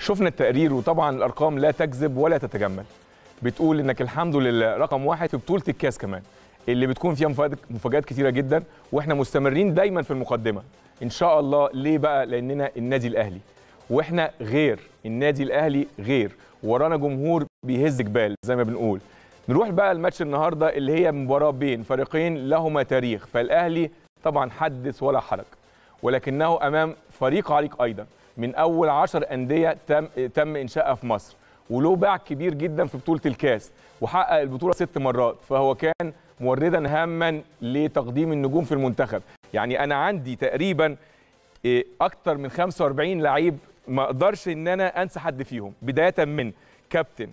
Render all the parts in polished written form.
شفنا التقرير وطبعا الارقام لا تكذب ولا تتجمل، بتقول انك الحمد لله رقم واحد في بطوله الكاس كمان اللي بتكون فيها مفاجآت كتيره جدا، واحنا مستمرين دايما في المقدمه ان شاء الله. ليه بقى؟ لاننا النادي الاهلي، واحنا غير النادي الاهلي غير، ورانا جمهور بيهز جبال زي ما بنقول. نروح بقى الماتش النهارده اللي هي مباراه بين فريقين لهما تاريخ، فالاهلي طبعا حدث ولا حرج، ولكنه امام فريق عريق ايضا من اول 10 انديه تم انشائها في مصر، وله باع كبير جدا في بطوله الكاس، وحقق البطوله 6 مرات، فهو كان موردا هاما لتقديم النجوم في المنتخب. يعني انا عندي تقريبا اكتر من 45 لعيب ما اقدرش ان انا انسى حد فيهم، بدايه من كابتن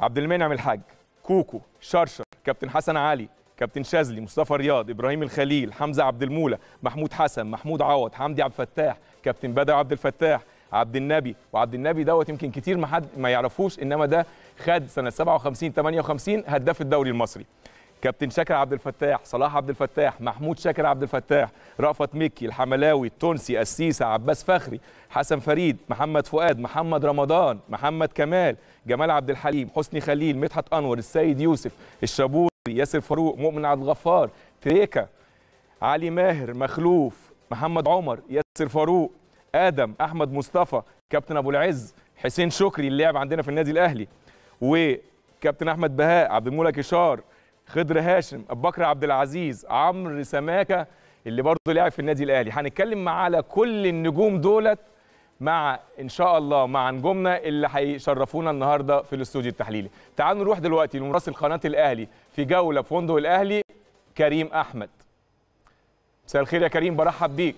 عبد المنعم الحاج، كوكو، شرشر، كابتن حسن علي، كابتن شاذلي، مصطفى رياض، ابراهيم الخليل، حمزه عبد المولى، محمود حسن، محمود عوض، حمدي عبد الفتاح، كابتن بدر عبد الفتاح، عبد النبي. وعبد النبي دوت يمكن كتير ما حد ما يعرفوش، انما ده خد سنه 57 58 هداف الدوري المصري. كابتن شاكر عبد الفتاح، صلاح عبد الفتاح، محمود شاكر عبد الفتاح، رأفت مكي، الحملاوي، التونسي، السيسة، عباس فخري، حسن فريد، محمد فؤاد، محمد رمضان، محمد كمال، جمال عبد الحليم، حسني خليل، مدحت انور، السيد يوسف، الشابوري، ياسر فاروق، مؤمن عبد الغفار، تريكا، علي ماهر، مخلوف، محمد عمر، ياسر فاروق، ادم، احمد مصطفى، كابتن ابو العز، حسين شكري اللي لعب عندنا في النادي الاهلي، وكابتن احمد بهاء، عبد المولى كشار، خضر هاشم، ابو بكر عبد العزيز، عمرو سماكه اللي برضه لعب في النادي الاهلي. هنتكلم معاه على كل النجوم دولت مع ان شاء الله مع نجومنا اللي هيشرفونا النهارده في الاستوديو التحليلي. تعالوا نروح دلوقتي لمراسل قناه الاهلي في جوله في فندق الاهلي، كريم احمد. مساء الخير يا كريم، برحب بيك.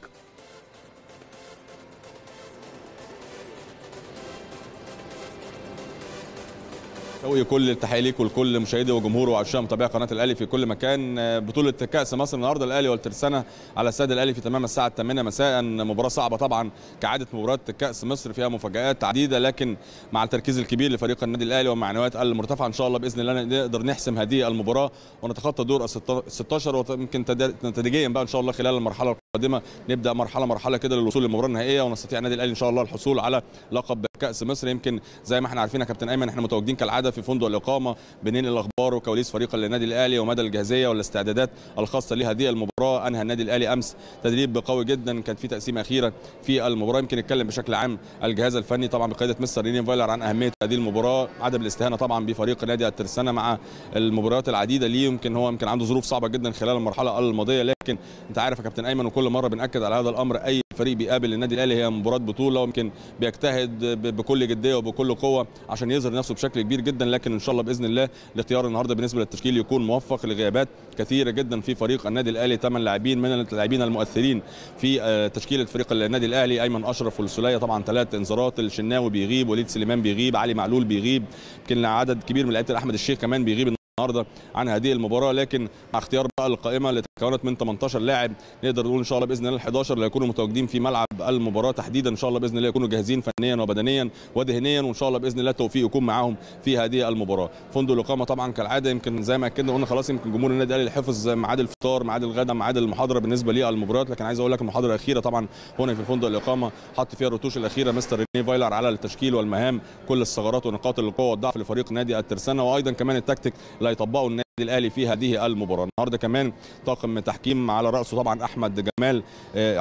كل التحيه ليك ولكل مشاهدي وجمهوره وعشاق متابعي قناه الاهلي في كل مكان. بطوله كاس مصر النهارده الاهلي والترسانه على الساده الاهلي في تمام الساعه 8 مساء. مباراه صعبه طبعا كعاده مباراه كاس مصر، فيها مفاجات عديده، لكن مع التركيز الكبير لفريق النادي الاهلي ومعنويات المرتفعه ان شاء الله باذن الله نقدر نحسم هذه المباراه ونتخطى دور ال 16 ويمكن تدريجيا بقى ان شاء الله خلال المرحله القادمه نبدا مرحله كده للوصول للمباراه النهائيه، ونستطيع النادي الاهلي ان شاء الله الحصول على لقب كاس مصر. يمكن زي ما احنا عارفين يا كابتن ايمن احنا متواجدين كالعاده في فندق الاقامه بننقل الاخبار وكواليس فريق النادي الاهلي ومدى الجاهزيه والاستعدادات الخاصه لهذه المباراه. انهى النادي الاهلي امس تدريب قوي جدا، كان في تقسيمه اخيره في المباراه. يمكن نتكلم بشكل عام الجهاز الفني طبعا بقياده مستر ريني فايلر عن اهميه هذه المباراه، عدم الاستهانه طبعا بفريق نادي الترسانه مع المباريات العديده ليه. يمكن هو عنده ظروف صعبه جدا خلال المرحله الماضيه، لكن انت عارف يا كابتن ايمن وكل مره بناكد على هذا الامر، اي فريق بيقابل النادي الاهلي هي مباراه بطوله، ويمكن بيجتهد بكل جديه وبكل قوه عشان يظهر نفسه بشكل كبير جدا. لكن ان شاء الله باذن الله الاختيار النهارده بالنسبه للتشكيل يكون موفق لغيابات كثيره جدا في فريق النادي الاهلي، 8 لاعبين من اللاعبين المؤثرين في تشكيله فريق النادي الاهلي. ايمن اشرف والسليه طبعا 3 انذارات، الشناوي بيغيب، وليد سليمان بيغيب، علي معلول بيغيب، يمكن عدد كبير من لعيبه احمد الشيخ كمان بيغيب النهارده عن هذه المباراه. لكن مع اختيار بقى القائمه اللي تكونت من 18 لاعب نقدر نقول ان شاء الله باذن الله ال11 اللي هيكونوا متواجدين في ملعب المباراه تحديدا ان شاء الله باذن الله يكونوا جاهزين فنيا وبدنيا وذهنيا، وان شاء الله باذن الله التوفيق يكون معاهم في هذه المباراه. فندق الاقامه طبعا كالعاده يمكن زي ما اكدنا قلنا خلاص يمكن جمهور النادي الاهلي حفظ ميعاد الفطار، ميعاد الغداء، ميعاد المحاضره بالنسبه للمباريات، لكن عايز اقول لك المحاضره الاخيره طبعا هنا في فندق الاقامه حط فيها الرتوش الاخيره مستر ريني فايلر على التشكيل والمهام، كل الثغرات ونقاط القوه والضعف لفريق نادي الترسانه، وايضا كمان التكتيك اللي هيطبقه النادي الاهلي في هذه المباراه. النهارده كمان طاقم تحكيم على راسه طبعا احمد جمال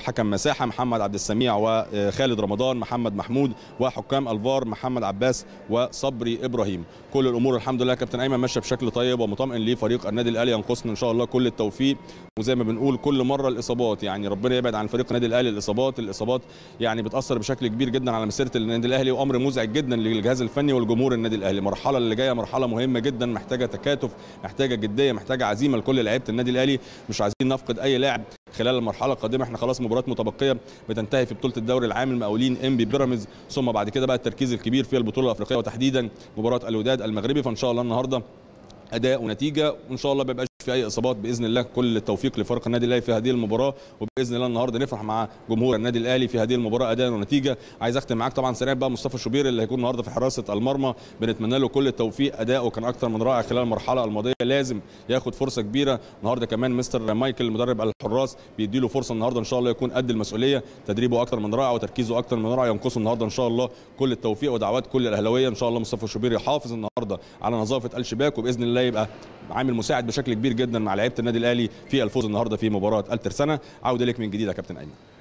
حكم مساحه، محمد عبد السميع وخالد رمضان، محمد محمود، وحكام الفار محمد عباس وصبري ابراهيم. كل الامور الحمد لله كابتن ايمن ماشيه بشكل طيب ومطمئن لفريق النادي الاهلي، ينقصنا ان شاء الله كل التوفيق. وزي ما بنقول كل مره الاصابات، يعني ربنا يبعد عن فريق النادي الاهلي الاصابات يعني بتاثر بشكل كبير جدا على مسيره النادي الاهلي، وامر مزعج جدا للجهاز الفني والجمهور النادي الاهلي. المرحله اللي جايه مرحله مهمه جدا، محتاجه تكاتف، محتاجه جديه، محتاجه عزيمه لكل لعيبه النادي الاهلي، مش عايزين نفقد اي لاعب خلال المرحله القادمه. احنا خلاص مباريات متبقيه بتنتهي في بطوله الدوري العام المقاولين انبي بيراميدز، ثم بعد كده بقى التركيز الكبير في البطوله الافريقيه وتحديدا مباراه الوداد المغربي. فان شاء الله النهارده اداء ونتيجه، وان شاء الله ما يبقاش في اي اصابات. باذن الله كل التوفيق لفريق النادي الاهلي في هذه المباراه، وباذن الله النهارده نفرح مع جمهور النادي الاهلي في هذه المباراه اداء ونتيجه. عايز اختم معاك طبعا سريع بقى مصطفى شوبير اللي هيكون النهارده في حراسه المرمى، بنتمنى له كل التوفيق، اداؤه كان اكثر من رائع خلال المرحله الماضيه، لازم ياخد فرصه كبيره النهارده. كمان مستر مايكل مدرب الحراس بيدي له فرصه النهارده ان شاء الله يكون قد المسؤوليه، تدريبه اكثر من رائع وتركيزه اكثر من رائع، ينقصه النهارده ان شاء الله كل التوفيق ودعوات كل الاهلاويه ان شاء الله. مصطفى شوبير يحافظ النهارده على نظافه الشباك وباذن الله يبقى عامل مساعد بشكل كبير جدا مع لعيبه النادي الاهلي في الفوز النهارده في مباراه الترسانه. عوده لك من جديد يا كابتن ايمن.